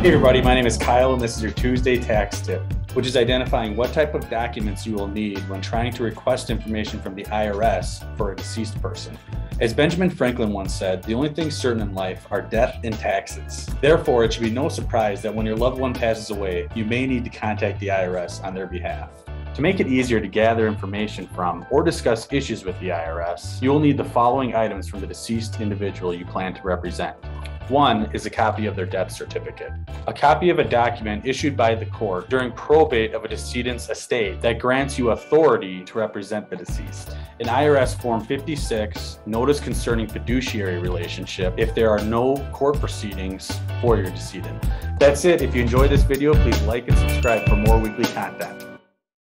Hey everybody, my name is Kyle and this is your Tuesday tax tip, which is identifying what type of documents you will need when trying to request information from the IRS for a deceased person. As Benjamin Franklin once said, the only things certain in life are death and taxes. Therefore, it should be no surprise that when your loved one passes away, you may need to contact the IRS on their behalf. To make it easier to gather information from or discuss issues with the IRS, you will need the following items from the deceased individual you plan to represent. One is a copy of their death certificate, a copy of a document issued by the court during probate of a decedent's estate that grants you authority to represent the deceased, an IRS Form 56 notice concerning fiduciary relationship if there are no court proceedings for your decedent. That's it. If you enjoyed this video, please like and subscribe for more weekly content.